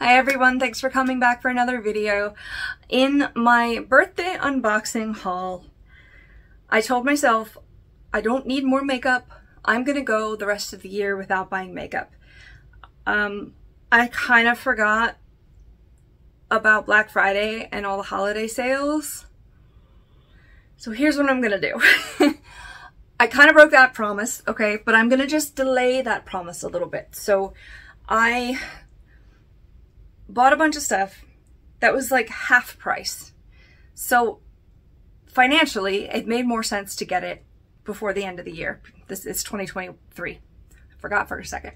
Hi everyone, thanks for coming back for another video. In my birthday unboxing haul, I told myself I don't need more makeup. I'm gonna go the rest of the year without buying makeup. I kind of forgot about Black Friday and all the holiday sales. So here's what I'm gonna do. I kind of broke that promise, okay, but I'm gonna just delay that promise a little bit. So I bought a bunch of stuff that was like half price. So financially, it made more sense to get it before the end of the year. This is 2023. I forgot for a second.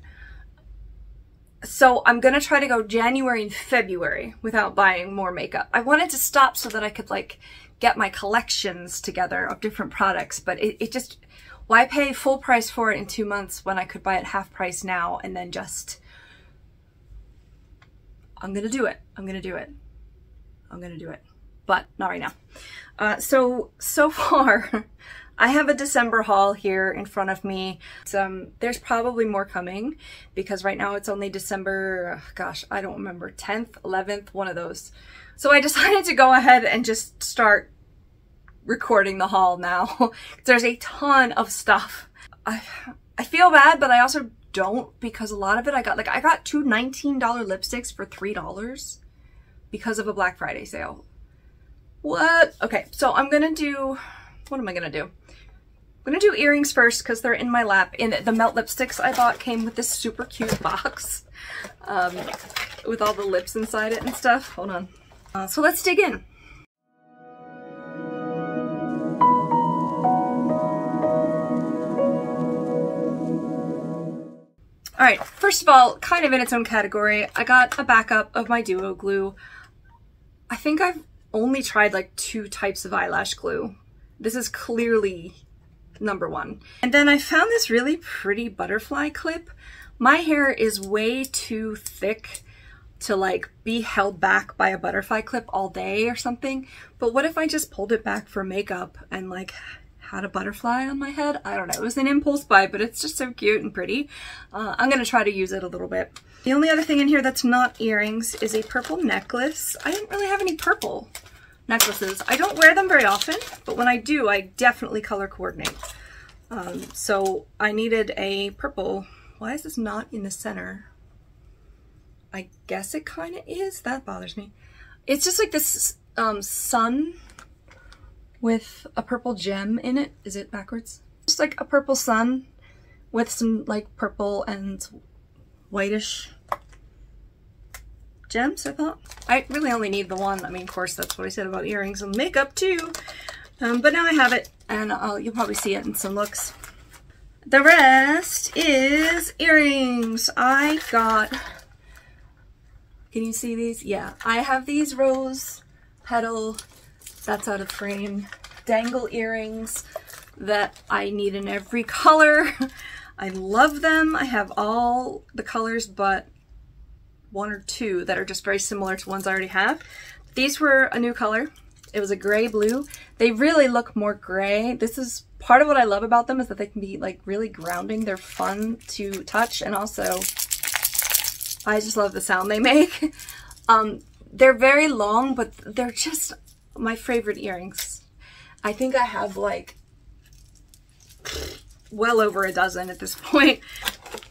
So I'm gonna try to go January and February without buying more makeup. I wanted to stop so that I could like get my collections together of different products, but it just, why pay full price for it in 2 months when I could buy it half price now and then just, I'm gonna do it, but not right now. So far, I have a December haul here in front of me. There's probably more coming because right now it's only December, gosh, I don't remember, 10th, 11th, one of those. So I decided to go ahead and just start recording the haul now. There's a ton of stuff. I feel bad, but I also don't, because a lot of it I got two $19 lipsticks for $3 because of a Black Friday sale. What? Okay, so I'm gonna do, what am I gonna do? I'm gonna do earrings first because they're in my lap. And the Melt lipsticks I bought came with this super cute box with all the lips inside it and stuff. Hold on. So let's dig in. All right, first of all, kind of in its own category, I got a backup of my Duo glue. I think I've only tried like 2 types of eyelash glue. This is clearly number one. And then I found this really pretty butterfly clip. My hair is way too thick to like be held back by a butterfly clip all day or something. But what if I just pulled it back for makeup and like had a butterfly on my head? I don't know, it was an impulse buy, but it's just so cute and pretty. I'm gonna try to use it a little bit. The only other thing in here that's not earrings is a purple necklace. I didn't really have any purple necklaces. I don't wear them very often, but when I do, I definitely color coordinate. So I needed a purple. Why is this not in the center? I guess it kind of is. That bothers me. It's just like this sun with a purple gem in it. Is it backwards? Just like a purple sun with some like purple and whitish gems, I thought. I really only need the one. I mean, of course, that's what I said about earrings and makeup too. But now I have it, and you'll probably see it in some looks. The rest is earrings. I got... Can you see these? Yeah, I have these rose petal, that's out of frame, dangle earrings that I need in every color. I love them. I have all the colors but one or two that are just very similar to ones I already have. These were a new color. It was a gray-blue. They really look more gray. This is part of what I love about them, is that they can be like really grounding. They're fun to touch, and also I just love the sound they make. They're very long, but they're just my favorite earrings. I think I have like well over a dozen at this point.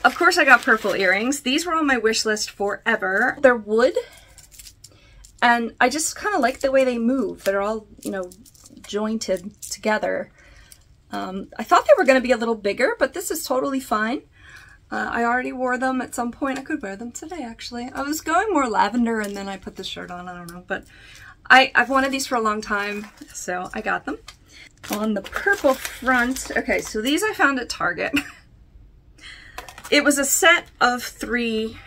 Of course I got purple earrings. These were on my wish list forever. They're wood, and I just kind of like the way they move. They're all, you know, jointed together. I thought they were going to be a little bigger, but this is totally fine. I already wore them at some point. I could wear them today, actually. I was going more lavender, and then I put this shirt on. I don't know, but I've wanted these for a long time, so I got them. On the purple front, okay, so these I found at Target. It was a set of 3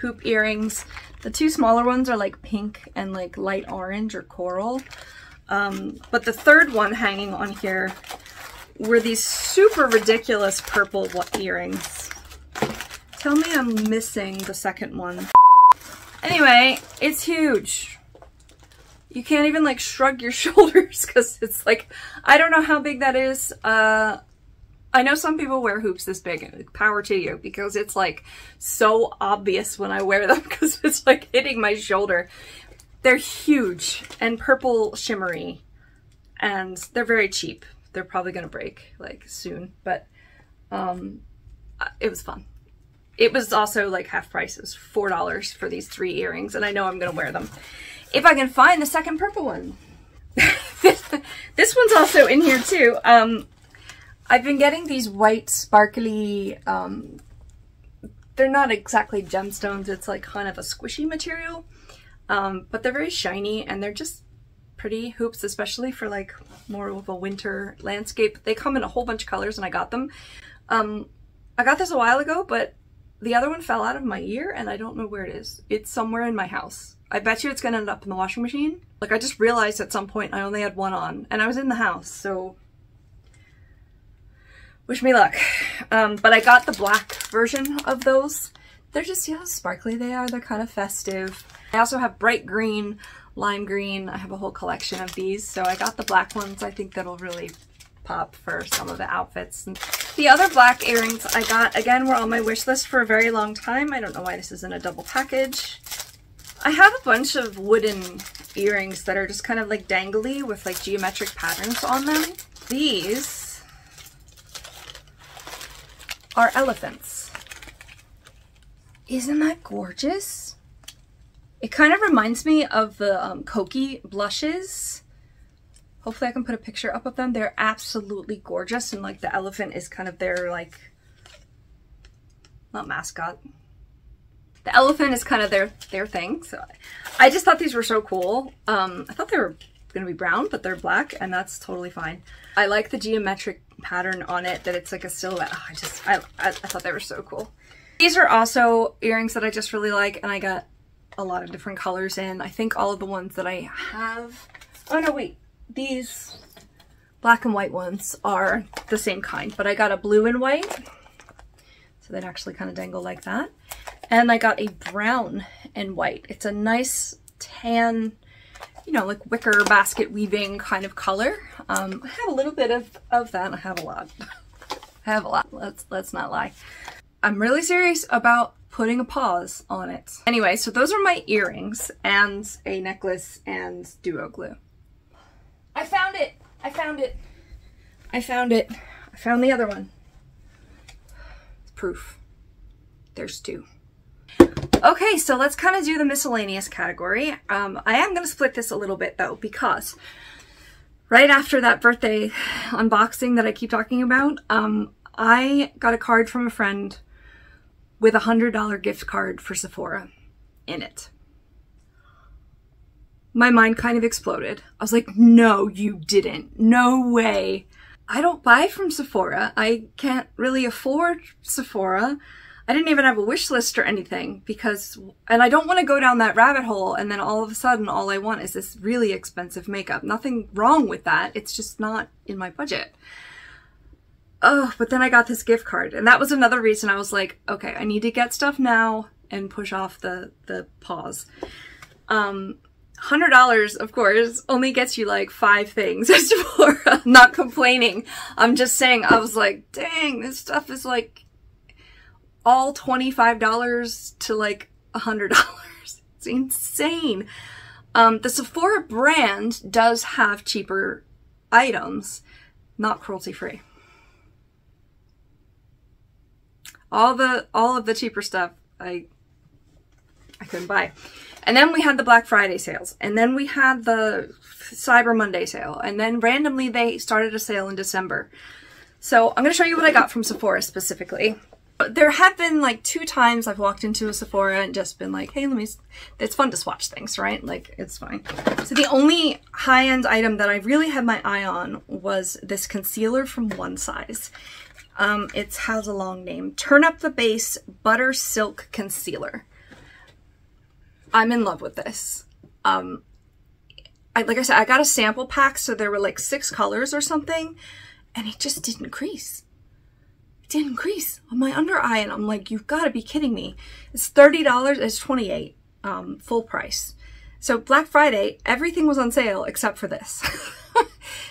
hoop earrings. The 2 smaller ones are like pink and like light orange or coral. But the third one hanging on here were these super ridiculous purple earrings. Tell me I'm missing the second one. Anyway, it's huge. You can't even like shrug your shoulders because it's like, I don't know how big that is. I know some people wear hoops this big, and power to you, because it's like so obvious when I wear them because it's like hitting my shoulder. They're huge and purple shimmery, and they're very cheap. They're probably gonna break like soon, but it was fun. It was also like half price. It was $4 for these 3 earrings, and I know I'm gonna wear them if I can find the second purple one. This one's also in here too. I've been getting these white sparkly, they're not exactly gemstones, it's like kind of a squishy material, but they're very shiny and they're just pretty hoops, especially for like more of a winter landscape. They come in a whole bunch of colors and I got them. I got this a while ago, but the other one fell out of my ear and I don't know where it is. It's somewhere in my house. I bet you it's gonna end up in the washing machine. Like I just realized at some point I only had one on and I was in the house, so wish me luck. But I got the black version of those. They're just, see how sparkly they are? They're kind of festive. I also have bright green, lime green. I have a whole collection of these. So I got the black ones. I think that'll really pop for some of the outfits. And the other black earrings I got, again, were on my wish list for a very long time. I don't know why this isn't a double package. I have a bunch of wooden earrings that are just kind of like dangly with like geometric patterns on them. These are elephants. Isn't that gorgeous? It kind of reminds me of the Kokie blushes. Hopefully I can put a picture up of them. They're absolutely gorgeous, and like the elephant is kind of their like, not mascot. The elephant is kind of their thing. So I just thought these were so cool. I thought they were gonna be brown, but they're black, and that's totally fine. I like the geometric pattern on it, that it's like a silhouette. Oh, I thought they were so cool. These are also earrings that I just really like, and I got a lot of different colors in. I think all of the ones that I have, oh no wait, these black and white ones are the same kind, but I got a blue and white, so they'd actually kind of dangle like that. And I got a brown and white. It's a nice tan, you know, like wicker basket weaving kind of color. I have a little bit of that. I have a lot. I have a lot. Let's not lie. I'm really serious about putting a pause on it. Anyway, so those are my earrings and a necklace and duo glue. I found it. I found it. I found it. I found the other one. Proof. There's 2. Okay, so let's kind of do the miscellaneous category. I am going to split this a little bit though, because right after that birthday unboxing that I keep talking about, I got a card from a friend with a $100 gift card for Sephora in it. My mind kind of exploded. I was like, no, you didn't. No way. I don't buy from Sephora. I can't really afford Sephora. I didn't even have a wish list or anything because, and I don't want to go down that rabbit hole and then all of a sudden all I want is this really expensive makeup. Nothing wrong with that. It's just not in my budget. Oh, but then I got this gift card, and that was another reason I was like, okay, I need to get stuff now and push off the pause. $100, of course, only gets you like 5 things. I'm not complaining. I'm just saying, I was like, dang, this stuff is like all $25 to like $100. It's insane. The Sephora brand does have cheaper items, not cruelty free. All of the cheaper stuff I couldn't buy. And then we had the Black Friday sales, and then we had the Cyber Monday sale, and then randomly they started a sale in December. So I'm going to show you what I got from Sephora specifically. There have been like 2 times I've walked into a Sephora and just been like, hey, let me, it's fun to swatch things, right? Like, it's fine. So the only high-end item that I really had my eye on was this concealer from One/size. It has a long name. Turn Up the Base Butter Silk Concealer. I'm in love with this. Like I said, I got a sample pack, so there were like 6 colors or something, and it just didn't crease. Didn't crease on my under eye, and I'm like, you've got to be kidding me. It's $30, it's $28 full price. So Black Friday, everything was on sale except for this.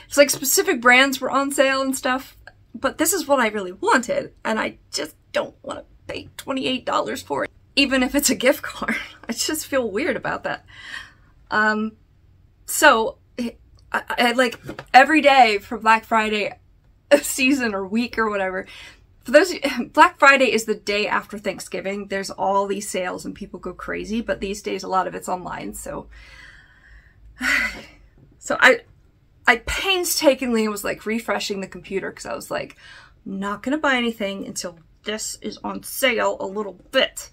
It's like specific brands were on sale and stuff. But this is what I really wanted, and I just don't want to pay $28 for it. Even if it's a gift card, I just feel weird about that. So I like every day for Black Friday season or week or whatever. For those, Black Friday is the day after Thanksgiving. There's all these sales and people go crazy, but these days a lot of it's online. So I painstakingly was like refreshing the computer because I was like, I'm not gonna buy anything until this is on sale a little bit.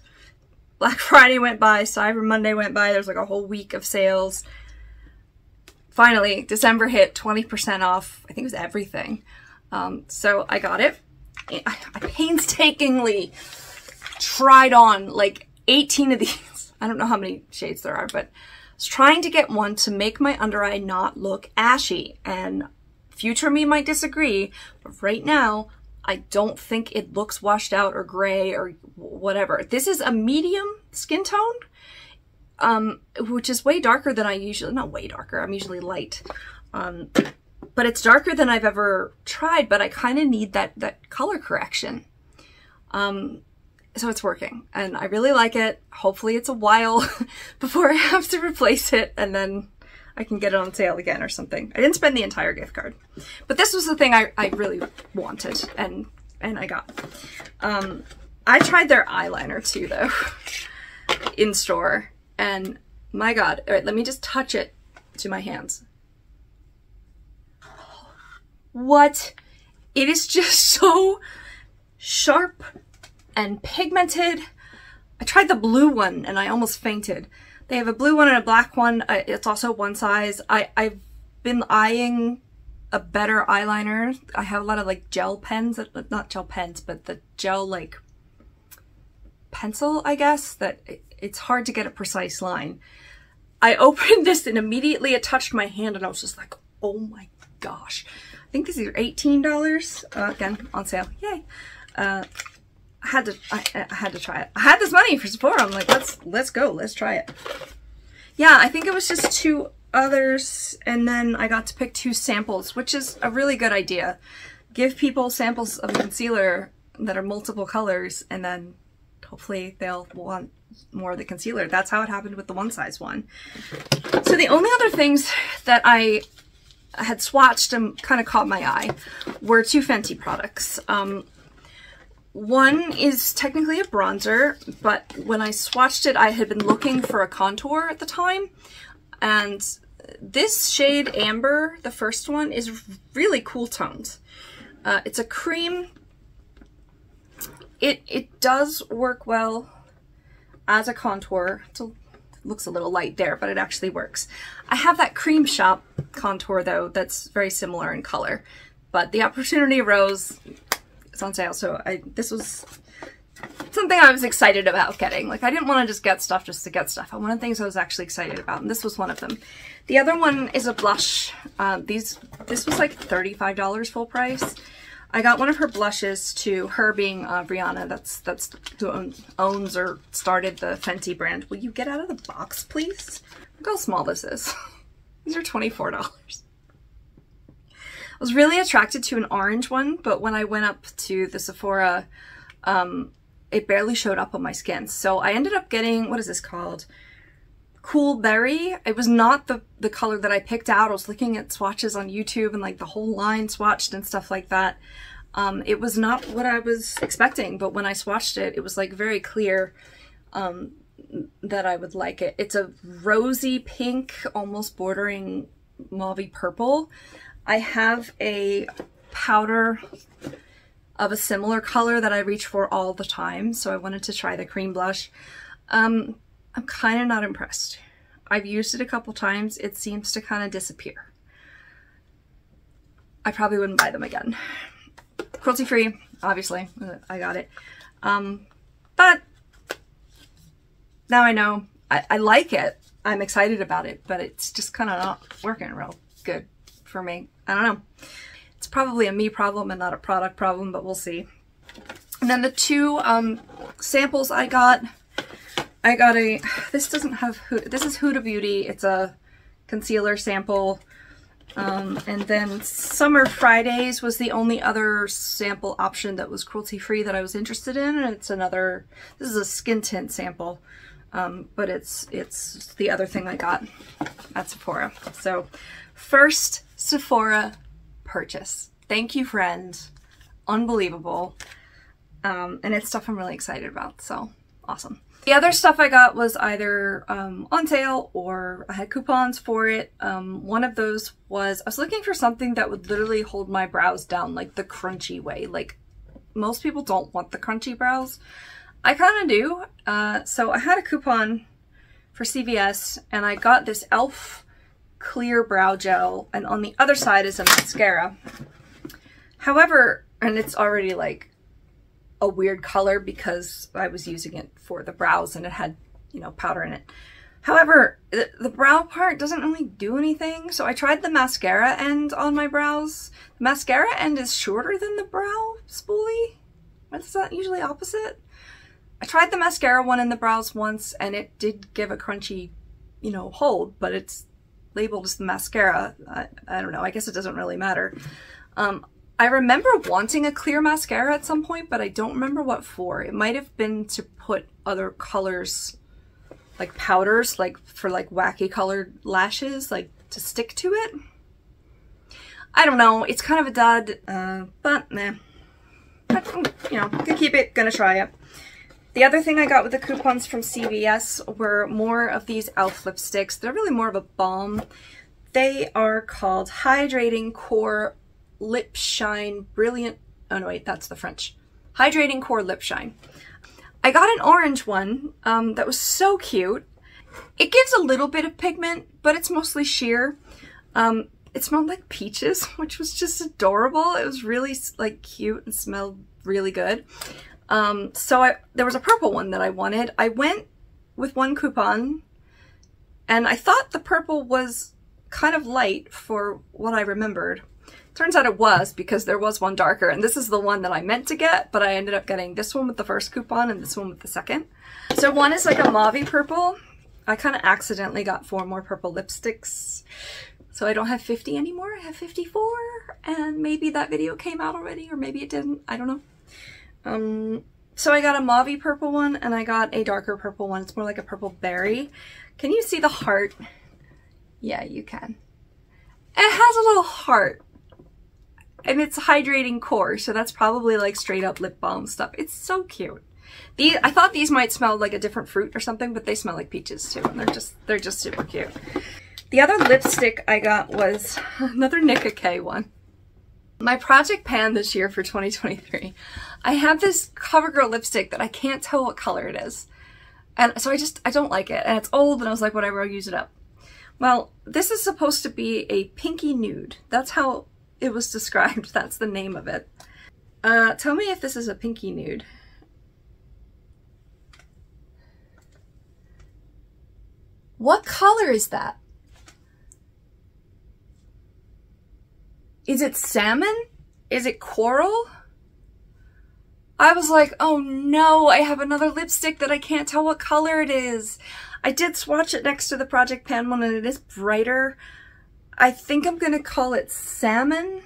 Black Friday went by, Cyber Monday went by, there's like a whole week of sales. Finally, December hit, 20% off, I think it was everything. So I got it. I painstakingly tried on like 18 of these. I don't know how many shades there are, but I was trying to get one to make my under eye not look ashy. And future me might disagree, but right now, I don't think it looks washed out or gray or whatever. This is a medium skin tone, which is way darker than I usually, not way darker, I'm usually light. But it's darker than I've ever tried, but I kind of need that color correction. So it's working and I really like it. Hopefully it's a while before I have to replace it and then I can get it on sale again or something. I didn't spend the entire gift card, but this was the thing I really wanted and I got. I tried their eyeliner too though in store and my God, all right, let me just touch it to my hands. What? It is just so sharp and pigmented. I tried the blue one and I almost fainted. They have a blue one and a black one. It's also one size. I've been eyeing a better eyeliner. I have a lot of like gel pens, not gel pens, but the gel like pencil, I guess, that it's hard to get a precise line. I opened this and immediately it touched my hand and I was just like, oh my gosh. I think these are $18, again, on sale, yay. I had to try it. I had this money for Sephora. I'm like, let's go, let's try it. Yeah, I think it was just two others, and then I got to pick two samples, which is a really good idea. Give people samples of concealer that are multiple colors, and then hopefully they'll want more of the concealer. That's how it happened with the one-size one. So the only other things that I had swatched and kind of caught my eye were two Fenty products. One is technically a bronzer, but when I swatched it, I had been looking for a contour at the time. And this shade Amber, the first one, is really cool toned. It's a cream. It does work well as a contour. It looks a little light there, but it actually works. I have that Cream Shop contour though that's very similar in color, but the opportunity arose. It's on sale, so this was something I was excited about getting. Like, I didn't want to just get stuff just to get stuff. I wanted things I was actually excited about, and this was one of them. The other one is a blush. This was like $35 full price. I got one of her blushes to her being Rihanna. That's who owns or started the Fenty brand. Will you get out of the box, please? Look how small this is. These are $24. I was really attracted to an orange one, but when I went up to the Sephora, it barely showed up on my skin. So I ended up getting, what is this called? Cool Berry. It was not the color that I picked out. I was looking at swatches on YouTube and like the whole line swatched and stuff like that. It was not what I was expecting, but when I swatched it, it was like very clear that I would like it. It's a rosy pink, almost bordering mauvey purple. I have a powder of a similar color that I reach for all the time, so I wanted to try the cream blush. I'm kind of not impressed. I've used it a couple times. It seems to kind of disappear. I probably wouldn't buy them again. Cruelty-free, obviously. I got it. But now I know. I like it. I'm excited about it, but it's just kind of not working real good for me. I don't know. It's probably a me problem and not a product problem, but we'll see. And then the two samples I got this doesn't have, this is Huda Beauty. It's a concealer sample. And then Summer Fridays was the only other sample option that was cruelty-free that I was interested in. And it's another, this is a skin tint sample, but it's the other thing I got at Sephora. So first Sephora purchase. Thank you, friend. Unbelievable. And it's stuff I'm really excited about, so awesome. The other stuff I got was either on sale or I had coupons for it. One of those was, I was looking for something that would literally hold my brows down, like the crunchy way. Like, most people don't want the crunchy brows. I kind of do. So I had a coupon for CVS and I got this e.l.f. clear brow gel, and on the other side is a mascara. However, and it's already like a weird color because I was using it for the brows and it had, you know, powder in it. However, the brow part doesn't really do anything. So I tried the mascara end on my brows. The mascara end is shorter than the brow spoolie. Is that usually opposite? I tried the mascara one in the brows once and it did give a crunchy, you know, hold, but it's labeled as the mascara. I don't know. I guess it doesn't really matter. I remember wanting a clear mascara at some point, but I don't remember what for. It might have been to put other colors, like powders, like for like wacky colored lashes, like to stick to it. I don't know. It's kind of a dud, but meh. But, you know, could keep it, gonna try it. The other thing I got with the coupons from CVS were more of these e.l.f. lipsticks. They're really more of a balm. They are called Hydrating Core Lip Shine Brilliant. Oh no, wait, that's the French. Hydrating Core Lip Shine. I got an orange one that was so cute. It gives a little bit of pigment, but it's mostly sheer. It smelled like peaches, which was just adorable. It was really like cute and smelled really good. There was a purple one that I wanted. I went with one coupon and I thought the purple was kind of light for what I remembered. Turns out it was, because there was one darker, and this is the one that I meant to get, but I ended up getting this one with the first coupon and this one with the second. So one is like a mauve-y purple. I kind of accidentally got 4 more purple lipsticks. So I don't have 50 anymore, I have 54, and maybe that video came out already, or maybe it didn't, I don't know. So I got a mauve-y purple one and I got a darker purple one. It's more like a purple berry. Can you see the heart? Yeah, you can. It has a little heart and it's hydrating core. So that's probably like straight up lip balm stuff. It's so cute. These, I thought these might smell like a different fruit or something, but they smell like peaches too. And they're just super cute. The other lipstick I got was another Nika K one. My project pan this year for 2023, I have this CoverGirl lipstick that I can't tell what color it is. And so I don't like it. And it's old and I was like, whatever, I'll use it up. Well, this is supposed to be a pinky nude. That's how it was described. That's the name of it. Tell me if this is a pinky nude. What color is that? Is it salmon? Is it coral? I was like, oh no, I have another lipstick that I can't tell what color it is. I did swatch it next to the Project Pan one and it is brighter. I think I'm gonna call it salmon.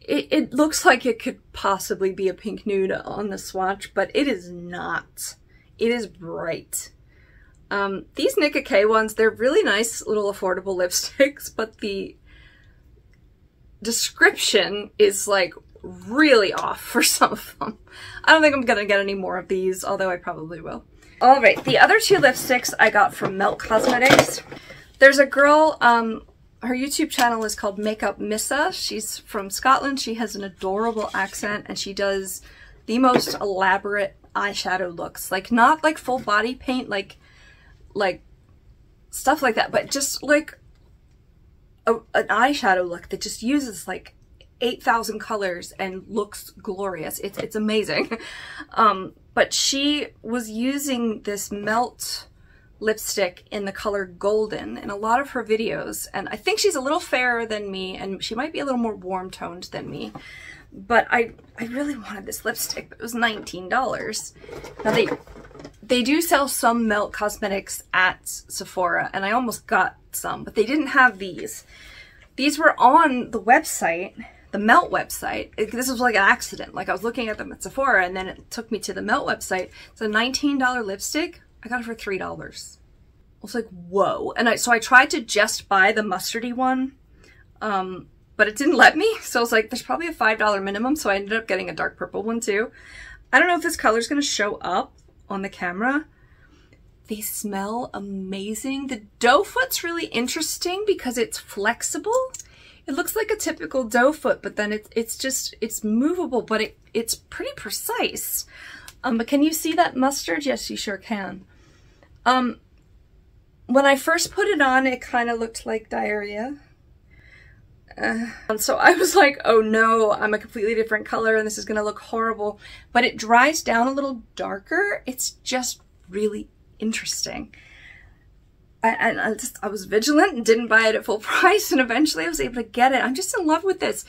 It looks like it could possibly be a pink nude on the swatch, but it is not. It is bright. These Nika K ones, they're really nice little affordable lipsticks, but the description is like really off for some of them. I don't think I'm gonna get any more of these, although I probably will. All right, the other 2 lipsticks I got from Melt Cosmetics. There's a girl, her YouTube channel is called Makeup Missa. She's from Scotland. She has an adorable accent and she does the most elaborate eyeshadow looks. Like, not like full body paint, like stuff like that, but just like an eyeshadow look that just uses like 8,000 colors and looks glorious. It's amazing. But she was using this Melt lipstick in the color golden in a lot of her videos. And I think she's a little fairer than me and she might be a little more warm toned than me. But I really wanted this lipstick. It was $19. Now they do sell some Melt Cosmetics at Sephora and I almost got some, but they didn't have these. These were on the website, the Melt website. This was like an accident. Like, I was looking at them at Sephora and then it took me to the Melt website. It's a $19 lipstick. I got it for $3. I was like, whoa. And so I tried to just buy the mustardy one, but it didn't let me. So I was like, there's probably a $5 minimum. So I ended up getting a dark purple one too. I don't know if this color's gonna show up on the camera. They smell amazing. The doe foot's really interesting because it's flexible. It looks like a typical doe foot, but then it's movable, but it's pretty precise. But can you see that mustard? Yes, you sure can. When I first put it on, it kind of looked like diarrhea. And so I was like, oh no, I'm a completely different color and this is gonna look horrible. But it dries down a little darker. It's just really interesting. I was vigilant and didn't buy it at full price, and eventually I was able to get it. I'm just in love with this.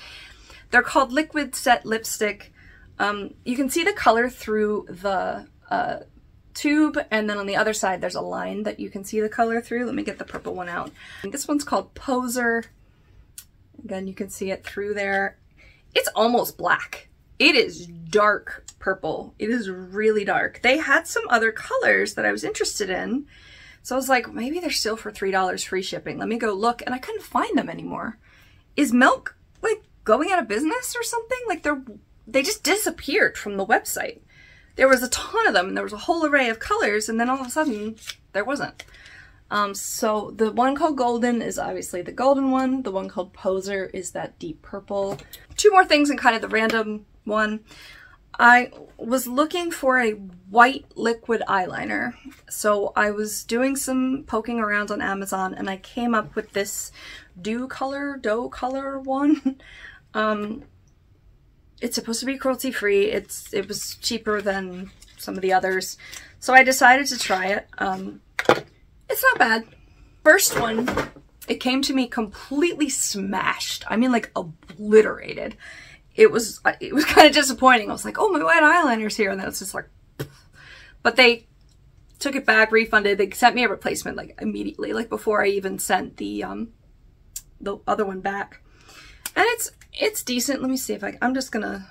They're called Liquid Set Lipstick. You can see the color through the tube, and then on the other side there's a line that you can see the color through. Let me get the purple one out. And this one's called Poser. Again, you can see it through there. It's almost black. It is dark purple. It is really dark. They had some other colors that I was interested in. So I was like, maybe they're still for $3 free shipping. Let me go look. And I couldn't find them anymore. Is Milk like going out of business or something? Like they just disappeared from the website. There was a ton of them and there was a whole array of colors. And then all of a sudden there wasn't. So the one called Golden is obviously the golden one. The one called Poser is that deep purple. Two more things and kind of the random one. I was looking for a white liquid eyeliner. So I was doing some poking around on Amazon and I came up with this doe color one. It's supposed to be cruelty free. It was cheaper than some of the others. So I decided to try it. It's not bad. First one, it came to me completely smashed. I mean, like, obliterated. It was kind of disappointing. I was like, oh, my white eyeliner's here. And then it's just like, pff. But they took it back, refunded. They sent me a replacement, like, immediately, like, before I even sent the other one back. And it's decent. Let me see if I'm just gonna,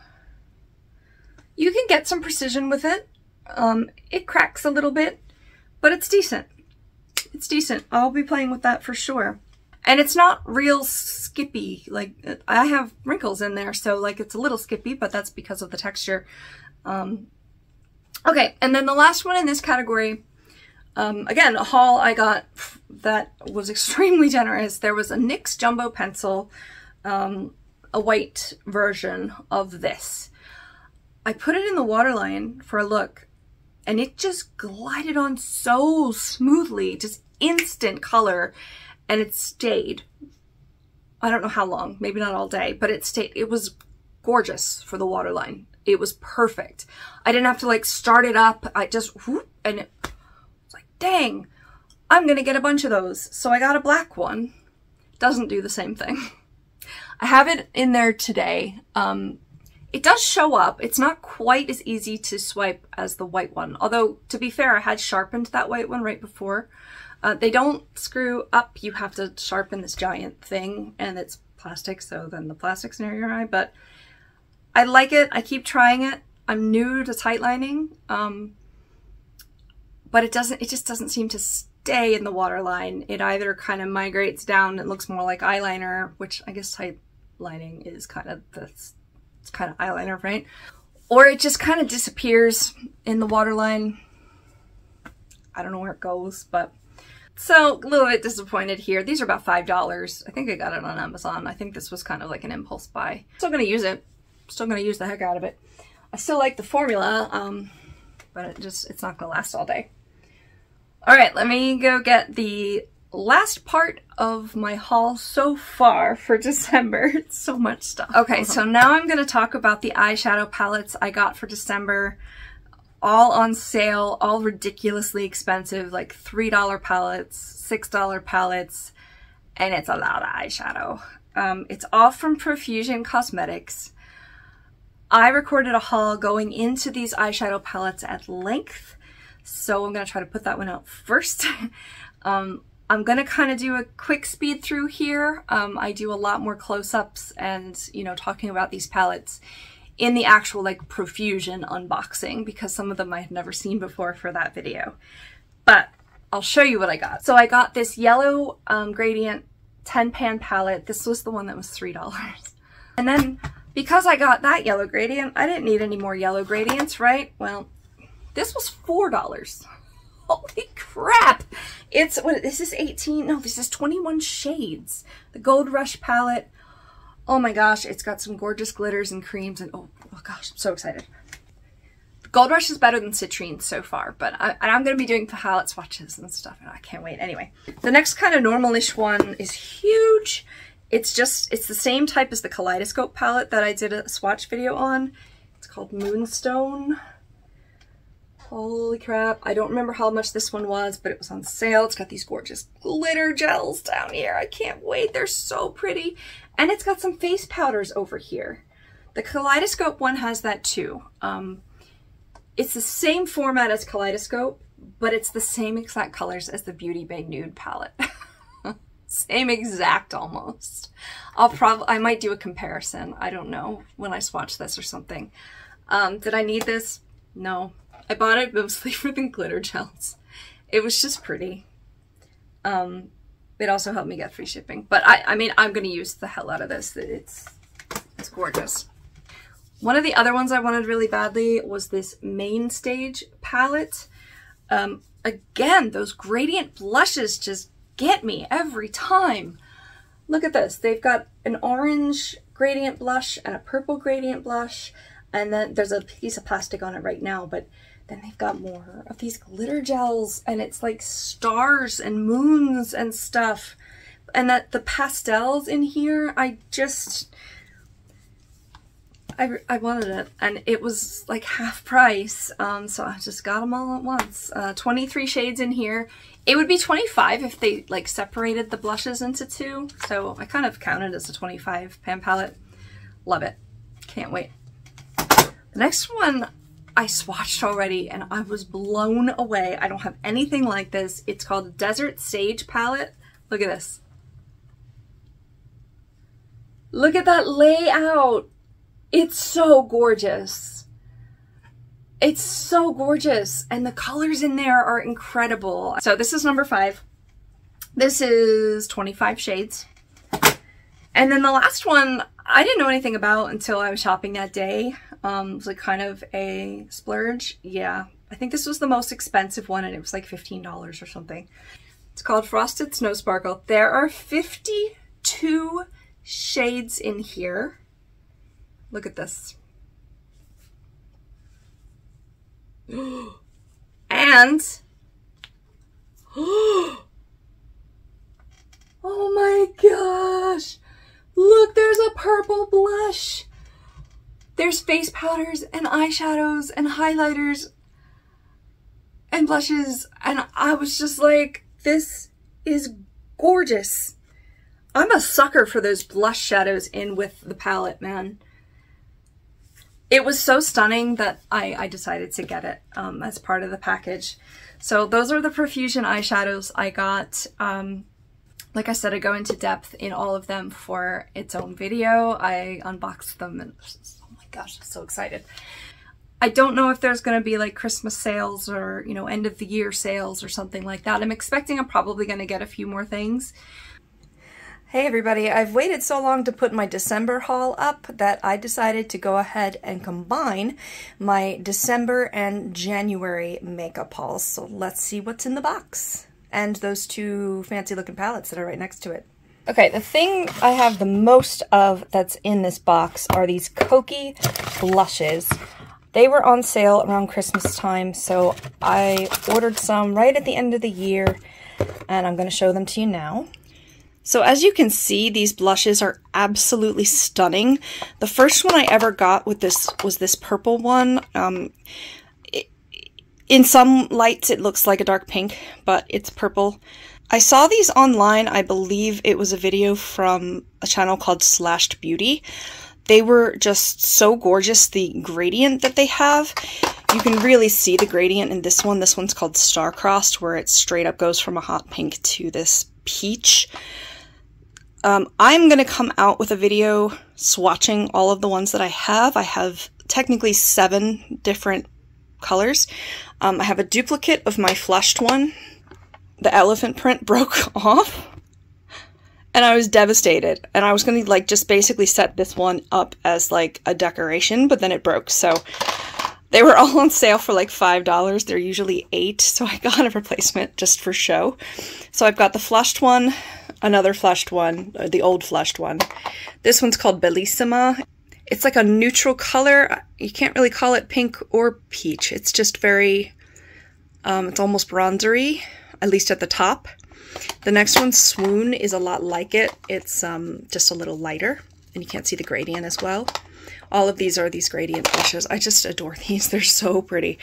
you can get some precision with it. It cracks a little bit, but it's decent. It's decent. I'll be playing with that for sure. And it's not real skippy. Like, I have wrinkles in there, so like it's a little skippy, but that's because of the texture. Okay, and then the last one in this category, again, a haul I got that was extremely generous. There was a NYX Jumbo Pencil, a white version of this. I put it in the waterline for a look, and it just glided on so smoothly, just instant color, and it stayed. I don't know how long, maybe not all day, but it stayed. It was gorgeous for the waterline. It was perfect. I didn't have to like start it up. I just whoop, and it was like, dang, I'm gonna get a bunch of those. So I got a black one. Doesn't do the same thing. I have it in there today. It does show up. It's not quite as easy to swipe as the white one. Although, to be fair, I had sharpened that white one right before. They don't screw up. You have to sharpen this giant thing, and it's plastic, so then the plastic's near your eye. But I like it. I keep trying it. I'm new to tightlining, but it just doesn't seem to stay in the waterline. It either kind of migrates down. It looks more like eyeliner, which I guess tightlining is kind of this. It's kind of eyeliner, right? Or it just kind of disappears in the waterline. I don't know where it goes, but so a little bit disappointed here. These are about $5. I think I got it on Amazon. I think this was kind of like an impulse buy. Still gonna use it. Still gonna use the heck out of it. I still like the formula, but it's not gonna last all day. All right, let me go get the last part of my haul so far for December. It's so much stuff. Okay, so now I'm going to talk about the eyeshadow palettes I got for December. All on sale, all ridiculously expensive, like $3 palettes, $6 palettes, and it's a lot of eyeshadow. It's all from Profusion Cosmetics. I recorded a haul going into these eyeshadow palettes at length, so I'm going to try to put that one out first. I'm gonna kind of do a quick speed through here. I do a lot more close-ups and, you know, talking about these palettes in the actual like Profusion unboxing, because some of them I had never seen before for that video. But I'll show you what I got. So I got this yellow gradient 10 pan palette. This was the one that was $3. And then because I got that yellow gradient, I didn't need any more yellow gradients, right? Well, this was $4. Holy crap! It's, what, this is 18, no, this is 21 shades. The Gold Rush palette. Oh my gosh, it's got some gorgeous glitters and creams and oh gosh, I'm so excited. Gold Rush is better than Citrine so far, but I'm going to be doing palette swatches and stuff, and I can't wait. Anyway, the next kind of normal-ish one is huge. It's just, it's the same type as the Kaleidoscope palette that I did a swatch video on. It's called Moonstone. Holy crap, I don't remember how much this one was, but it was on sale. It's got these gorgeous glitter gels down here. I can't wait, they're so pretty. And it's got some face powders over here. The Kaleidoscope one has that too. It's the same format as Kaleidoscope, but it's the same exact colors as the Beauty Bay Nude palette. Same exact almost. I might do a comparison, I don't know, when I swatch this or something. Did I need this? No. I bought it mostly for the glitter gels. It was just pretty. It also helped me get free shipping. But I mean, I'm going to use the hell out of this. It's gorgeous. One of the other ones I wanted really badly was this Main Stage palette. Again, those gradient blushes just get me every time. Look at this. They've got an orange gradient blush and a purple gradient blush. And then there's a piece of plastic on it right now, but then they've got more of these glitter gels, and it's like stars and moons and stuff. And that the pastels in here, I wanted it, and it was like half price. So I just got them all at once. 23 shades in here. It would be 25 if they like separated the blushes into two. So I kind of counted as a 25 pan palette. Love it. Can't wait. The next one I swatched already and I was blown away. I don't have anything like this. It's called Desert Sage palette. Look at this. Look at that layout. It's so gorgeous. It's so gorgeous. And the colors in there are incredible. So this is number 5. This is 25 shades. And then the last one I didn't know anything about until I was shopping that day. It was like kind of a splurge. Yeah, I think this was the most expensive one, and it was like $15 or something. It's called Frosted Snow Sparkle. There are 52 shades in here. Look at this. And oh my gosh, look, there's a purple blush. There's face powders and eyeshadows and highlighters and blushes, and I was just like, this is gorgeous. I'm a sucker for those blush shadows in with the palette, man. It was so stunning that I decided to get it as part of the package. So those are the Profusion eyeshadows I got. Like I said, I go into depth in all of them for its own video. I unboxed them and gosh, I'm so excited. I don't know if there's going to be like Christmas sales or, you know, end of the year sales or something like that. I'm expecting I'm probably going to get a few more things. Hey everybody, I've waited so long to put my December haul up that I decided to go ahead and combine my December and January makeup hauls. So let's see what's in the box and those two fancy looking palettes that are right next to it. Okay, the thing I have the most of that's in this box are these Kokie blushes. They were on sale around Christmas time, so I ordered some right at the end of the year, and I'm going to show them to you now. So as you can see, these blushes are absolutely stunning. The first one I ever got with this was this purple one. In some lights it looks like a dark pink, but it's purple. I saw these online, I believe it was a video from a channel called Slashed Beauty. They were just so gorgeous, the gradient that they have. You can really see the gradient in this one. This one's called Star-Crossed, where it straight up goes from a hot pink to this peach. I'm going to come out with a video swatching all of the ones that I have. I have technically 7 different colors. I have a duplicate of my flushed one. The elephant print broke off. And I was devastated, and I was going to like just basically set this one up as like a decoration, but then it broke. So they were all on sale for like $5. They're usually $8, so I got a replacement just for show. So I've got the flushed one, another flushed one, or the old flushed one. This one's called Bellissima. It's like a neutral color. You can't really call it pink or peach. It's just very, it's almost bronzery, at least at the top. The next one, Swoon, is a lot like it. It's just a little lighter, and you can't see the gradient as well. All of these are these gradient brushes. I just adore these. They're so pretty.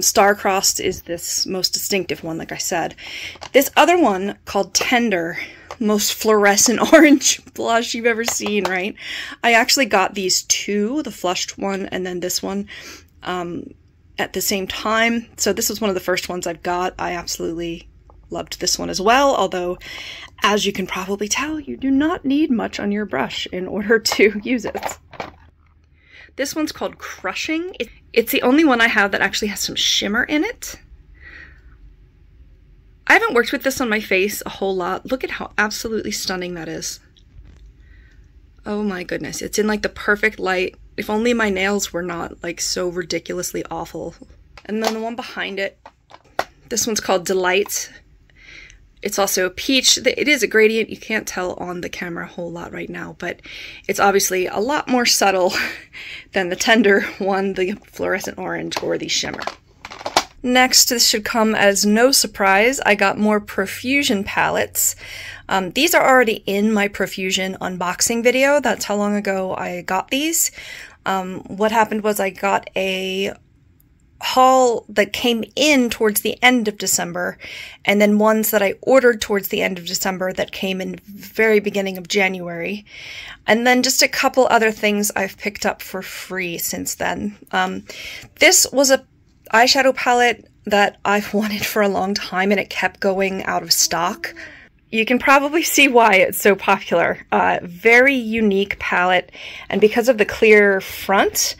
Star-Crossed is this most distinctive one, like I said. This other one, called Tender, most fluorescent orange blush you've ever seen, right? I actually got these two, the flushed one and then this one, at the same time. So this was one of the first ones I've got. I absolutely loved this one as well, although as you can probably tell, you do not need much on your brush in order to use it. This one's called Crushing. It's the only one I have that actually has some shimmer in it. I haven't worked with this on my face a whole lot. Look at how absolutely stunning that is. Oh my goodness, it's in like the perfect light. If only my nails were not like so ridiculously awful. And then the one behind it, this one's called Delight. It's also a peach. It is a gradient. You can't tell on the camera a whole lot right now, but it's obviously a lot more subtle than the Tender one, the fluorescent orange, or the shimmer. Next, this should come as no surprise, I got more Profusion palettes. These are already in my Profusion unboxing video. That's how long ago I got these. What happened was I got a haul that came in towards the end of December, and then ones that I ordered towards the end of December that came in very beginning of January, and then just a couple other things I've picked up for free since then. This was a eyeshadow palette that I've wanted for a long time, and it kept going out of stock. You can probably see why it's so popular. Very unique palette, and because of the clear front,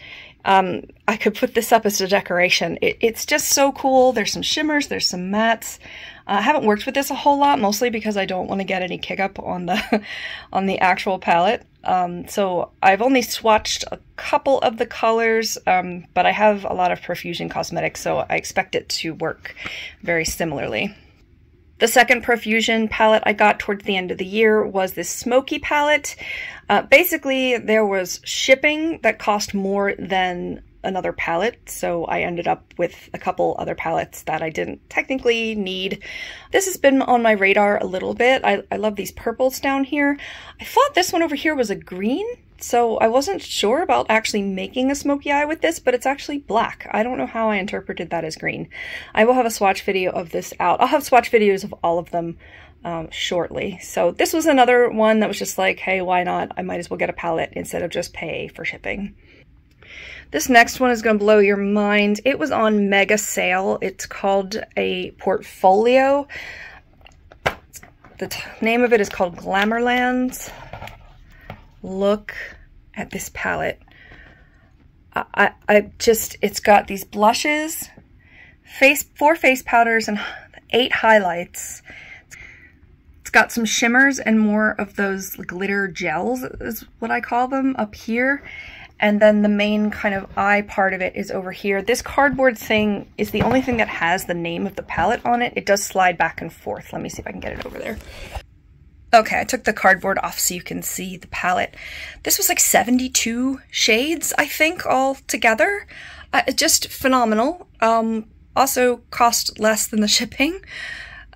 I could put this up as a decoration. It's just so cool. There's some shimmers, there's some mattes. I haven't worked with this a whole lot, mostly because I don't want to get any kick up on the actual palette. So I've only swatched a couple of the colors, but I have a lot of Profusion Cosmetics, so I expect it to work very similarly. The second Profusion palette I got towards the end of the year was this smoky palette. Basically, there was shipping that cost more than another palette, so I ended up with a couple other palettes that I didn't technically need. This has been on my radar a little bit. I love these purples down here. I thought this one over here was a green, so I wasn't sure about actually making a smoky eye with this, but it's actually black. I don't know how I interpreted that as green. I will have a swatch video of this out. I'll have swatch videos of all of them shortly. So this was another one that was just like, hey, why not? I might as well get a palette instead of just pay for shipping. This next one is going to blow your mind. It was on mega sale. It's called a portfolio. The name of it is called Glamourlands. Look at this palette. I just, it's got these blushes, four face powders, and 8 highlights. It's got some shimmers and more of those glitter gels, is what I call them, up here. And then the main kind of eye part of it is over here. This cardboard thing is the only thing that has the name of the palette on it. It does slide back and forth. Let me see if I can get it over there. Okay, I took the cardboard off so you can see the palette. This was like 72 shades, I think, all together. Just phenomenal. Also cost less than the shipping.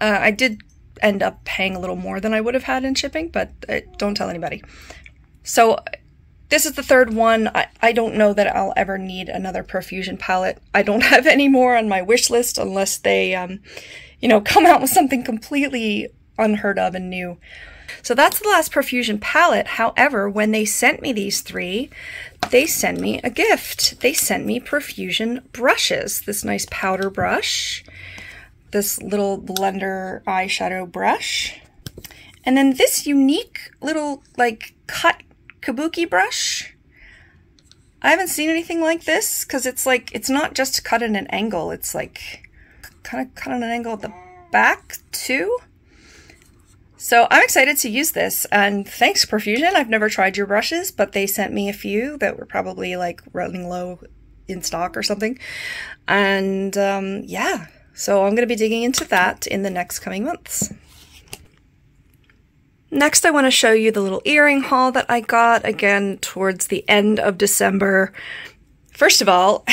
I did end up paying a little more than I would have had in shipping, but don't tell anybody. So this is the third one. I don't know that I'll ever need another Profusion palette. I don't have any more on my wish list unless they, you know, come out with something completely unheard of and new. So that's the last Profusion palette. However, when they sent me these three, they sent me a gift. They sent me Profusion brushes. This nice powder brush, this little blender eyeshadow brush, and then this unique little like cut kabuki brush. I haven't seen anything like this because it's like, it's not just cut at an angle. It's like kind of cut at an angle at the back too. So I'm excited to use this, and thanks Profusion. I've never tried your brushes, but they sent me a few that were probably like running low in stock or something. And yeah, so I'm going to be digging into that in the next coming months. Next, I want to show you the little earring haul that I got, again, towards the end of December. First of all,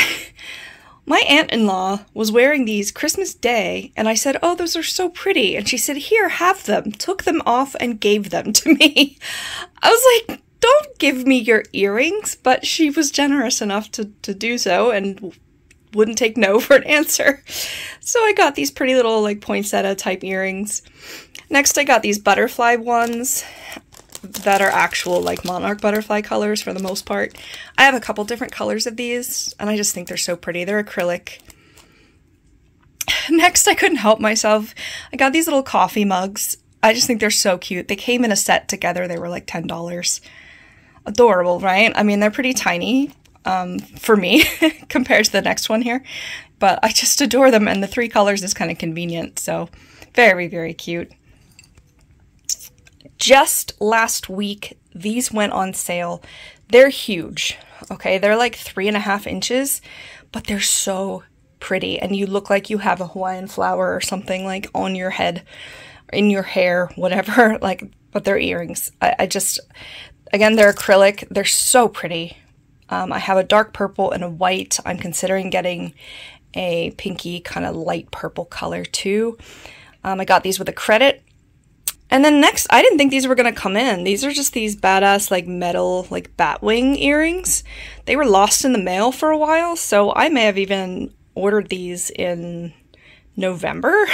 my aunt-in-law was wearing these Christmas Day, and I said, oh, those are so pretty. And she said, here, have them. Took them off and gave them to me. I was like, don't give me your earrings, but she was generous enough to do so and wouldn't take no for an answer. So I got these pretty little like poinsettia type earrings. Next, I got these butterfly ones that are actual like monarch butterfly colors for the most part. I have a couple different colors of these, and I just think they're so pretty. They're acrylic. Next, I couldn't help myself. I got these little coffee mugs. I just think they're so cute. They came in a set together. They were like $10. Adorable, right? I mean, they're pretty tiny for me compared to the next one here, but I just adore them, and the three colors is kind of convenient, so very, very cute. Just last week, these went on sale. They're huge, okay? They're like 3.5 inches, but they're so pretty, and you look like you have a Hawaiian flower or something like on your head, in your hair, whatever, like, but they're earrings. I just, again, they're acrylic. They're so pretty. I have a dark purple and a white. I'm considering getting a pinky kind of light purple color too. I got these with a credit. And then next, I didn't think these were going to come in. These are just these badass, like, metal, like, batwing earrings. They were lost in the mail for a while, so I may have even ordered these in November.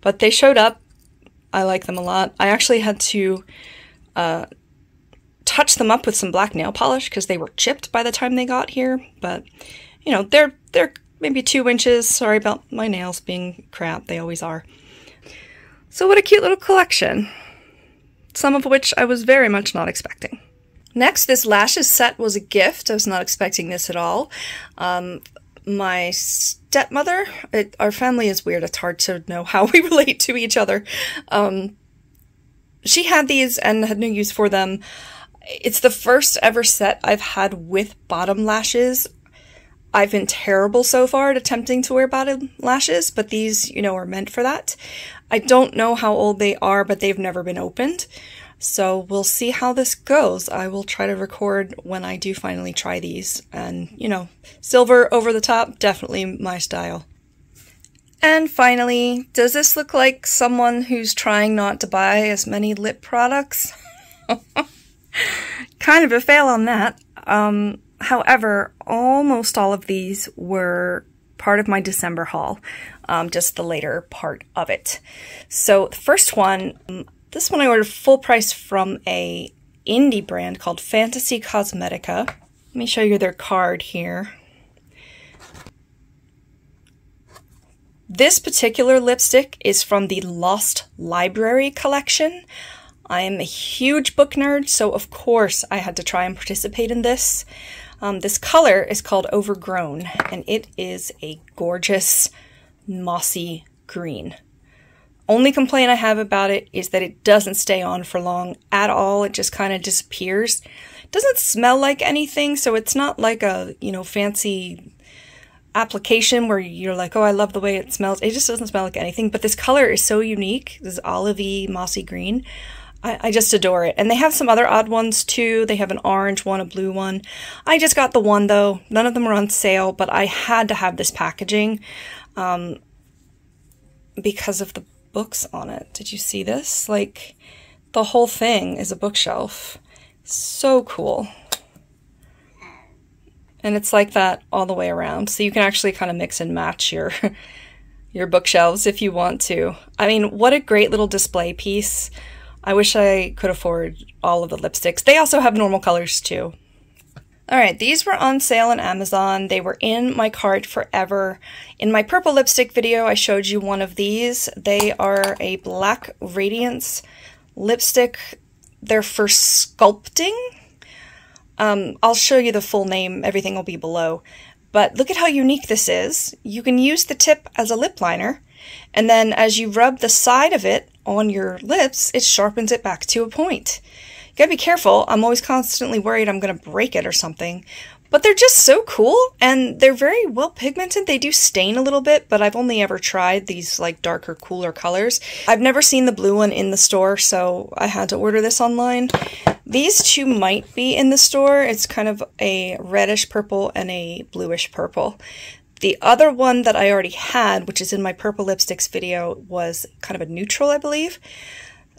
But they showed up. I like them a lot. I actually had to touch them up with some black nail polish because they were chipped by the time they got here. But, you know, they're maybe 2 inches. Sorry about my nails being crap. They always are. So what a cute little collection, some of which I was very much not expecting. Next, this lashes set was a gift. I was not expecting this at all. My stepmother, our family is weird. It's hard to know how we relate to each other. She had these and had no use for them. It's the first ever set I've had with bottom lashes. I've been terrible so far at attempting to wear bottom lashes, but these, you know, are meant for that. I don't know how old they are, but they've never been opened. So we'll see how this goes. I will try to record when I do finally try these. And, you know, silver over the top, definitely my style. And finally, does this look like someone who's trying not to buy as many lip products? Kind of a fail on that. However, almost all of these were part of my December haul, just the later part of it. So the first one, this one I ordered full price from a indie brand called Fantasy Cosmetica. Let me show you their card here. This particular lipstick is from the Lost Library collection. I am a huge book nerd, so of course I had to try and participate in this. This color is called Overgrown, and it is a gorgeous mossy green. Only complaint I have about it is that it doesn't stay on for long at all. It just kind of disappears. It doesn't smell like anything, so it's not like a, you know, fancy application where you're like, oh, I love the way it smells. It just doesn't smell like anything, but this color is so unique. This olivey mossy green. I just adore it. And they have some other odd ones too. They have an orange one, a blue one. I just got the one though. None of them are on sale, but I had to have this packaging because of the books on it. Did you see this? Like, the whole thing is a bookshelf. So cool. And it's like that all the way around. So you can actually kind of mix and match your your bookshelves if you want to. I mean, what a great little display piece. I wish I could afford all of the lipsticks. They also have normal colors too. Alright, these were on sale on Amazon. They were in my cart forever. In my purple lipstick video, I showed you one of these. They are a Black Radiance lipstick. They're for sculpting. I'll show you the full name. Everything will be below. But look at how unique this is. You can use the tip as a lip liner, and then as you rub the side of it on your lips, it sharpens it back to a point. You gotta be careful. I'm always constantly worried I'm gonna break it or something. But they're just so cool, and they're very well pigmented. They do stain a little bit, but I've only ever tried these like darker, cooler colors. I've never seen the blue one in the store, so I had to order this online. These two might be in the store. It's kind of a reddish purple and a bluish purple. The other one that I already had, which is in my purple lipsticks video, was kind of a neutral, I believe.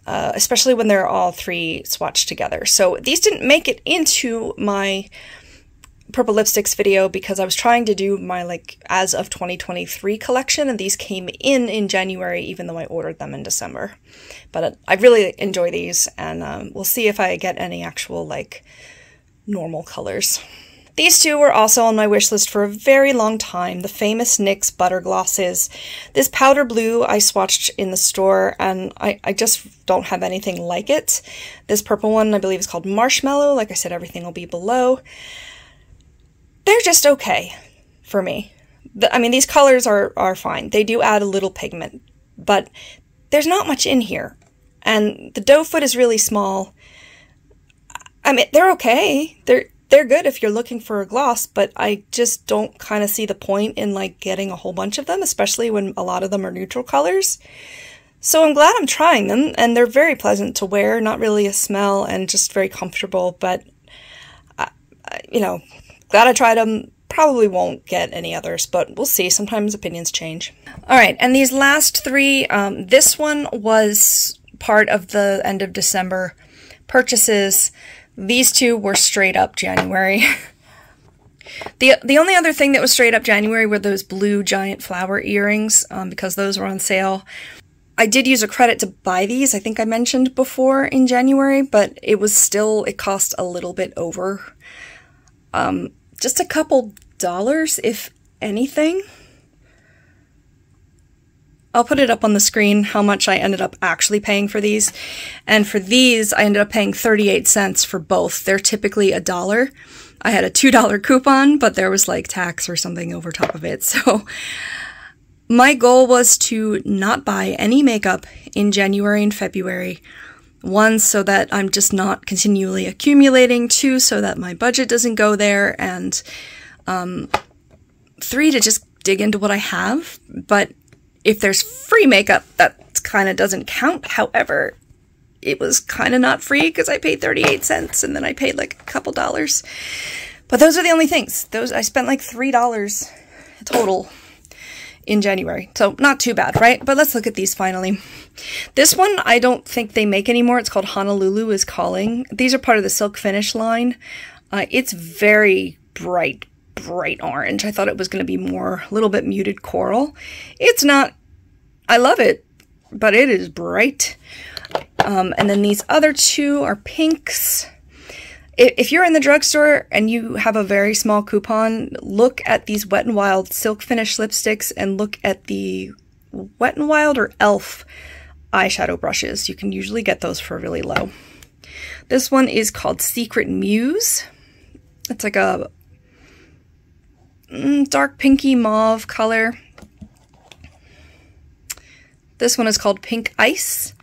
Especially when they're all three swatched together. So these didn't make it into my purple lipsticks video because I was trying to do my like as of 2023 collection, and these came in January, even though I ordered them in December. But I really enjoy these, and we'll see if I get any actual like normal colors. These two were also on my wish list for a very long time, the famous NYX Butter Glosses. This powder blue I swatched in the store, and I just don't have anything like it. This purple one I believe is called Marshmallow. Like I said, everything will be below. They're just okay for me. I mean, these colors are fine. They do add a little pigment, but there's not much in here. And the doe foot is really small. I mean, they're okay. They're good if you're looking for a gloss, but I just don't kind of see the point in like getting a whole bunch of them, especially when a lot of them are neutral colors. So I'm glad I'm trying them, and they're very pleasant to wear, not really a smell, and just very comfortable, but you know, glad I tried them. Probably won't get any others, but we'll see. Sometimes opinions change. All right, and these last three, this one was part of the end of December purchases. These two were straight up January. The only other thing that was straight up January were those blue giant flower earrings, because those were on sale. I did use a credit to buy these, I think I mentioned before, in January, but it was still, it cost a little bit over. Just a couple dollars, if anything. I'll put it up on the screen how much I ended up actually paying for these. And for these, I ended up paying 38 cents for both. They're typically $1. I had a $2 coupon, but there was like tax or something over top of it. So my goal was to not buy any makeup in January and February. One, so that I'm just not continually accumulating. Two, so that my budget doesn't go there. And three, to just dig into what I have. But if there's free makeup, that kind of doesn't count. However, it was kind of not free because I paid 38 cents and then I paid like a couple dollars. But those are the only things. Those I spent like $3 total in January. So not too bad, right? But let's look at these finally. This one I don't think they make anymore. It's called Honolulu is Calling. These are part of the Silk Finish line. It's very bright orange. I thought it was going to be more, a little bit muted coral. It's not. I love it, but it is bright. And then these other two are pinks. If you're in the drugstore and you have a very small coupon, look at these Wet n Wild Silk Finish lipsticks and look at the Wet n Wild or e.l.f. eyeshadow brushes. You can usually get those for really low. This one is called Secret Muse. It's like a dark pinky mauve color. This one is called Pink Ice,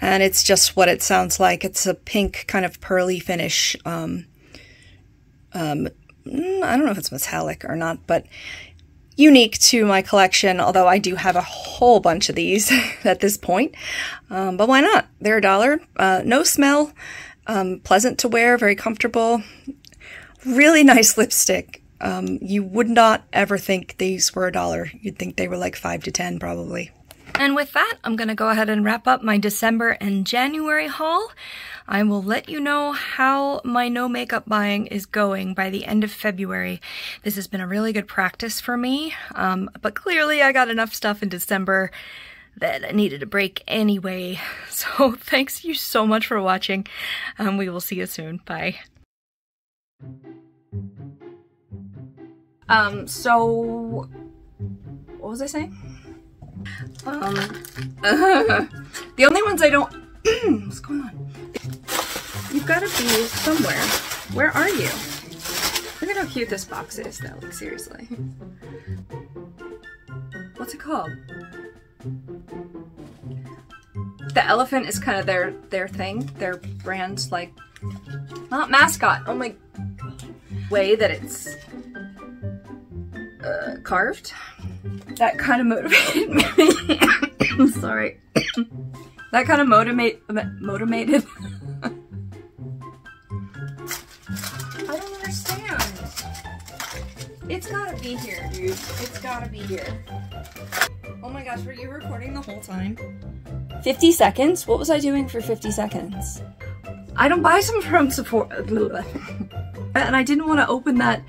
and it's just what it sounds like. It's a pink kind of pearly finish. I don't know if it's metallic or not, but unique to my collection, although I do have a whole bunch of these at this point. But why not? They're $1. No smell, pleasant to wear, very comfortable. Really nice lipstick. You would not ever think these were $1. You'd think they were like 5 to 10 probably. And with that, I'm going to go ahead and wrap up my December and January haul. I will let you know how my no makeup buying is going by the end of February. This has been a really good practice for me, but clearly I got enough stuff in December that I needed a break anyway. So thanks you so much for watching. We will see you soon. Bye. So what was I saying? The only ones I don't what's going on? You've got to be somewhere. Where are you? Look at how cute this box is though, like seriously. What's it called? The elephant is kind of their thing, their brand's like not mascot. Oh my way that it's carved. That kind of motivated me. I'm sorry. That kind of motivated. I don't understand. It's gotta be here, dude. It's gotta be here. Oh my gosh, were you recording the whole time? 50 seconds? What was I doing for 50 seconds? I don't buy some from Sephora. And I didn't want to open that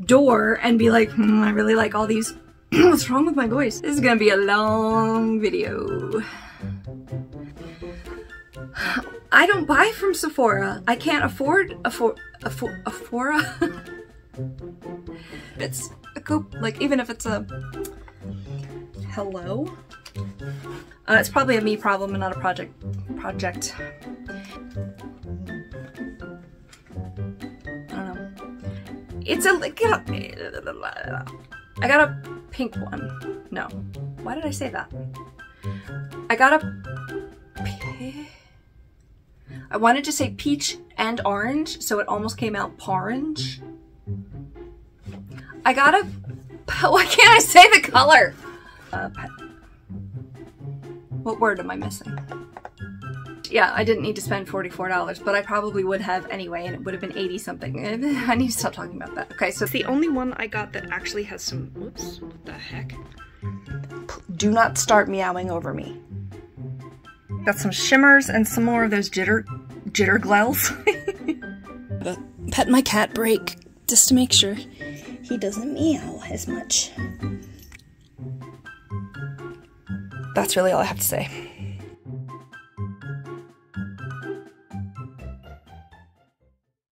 door and be like, I really like all these. What's wrong with my voice? This is gonna be a long video. I don't buy from Sephora. I can't afford it's a cope, like even if it's a hello. It's probably a me problem and not a project. It's a, I got a pink one. No. Why did I say that? I got a, I wanted to say peach and orange, so it almost came out orange. I got a, why can't I say the color? What word am I missing? Yeah, I didn't need to spend $44, but I probably would have anyway, and it would have been 80 something. I need to stop talking about that. Okay, so it's the only one I got that actually has some, whoops, what the heck? Do not start meowing over me. Got some shimmers and some more of those jitter glows. Pet my cat break, just to make sure he doesn't meow as much. That's really all I have to say.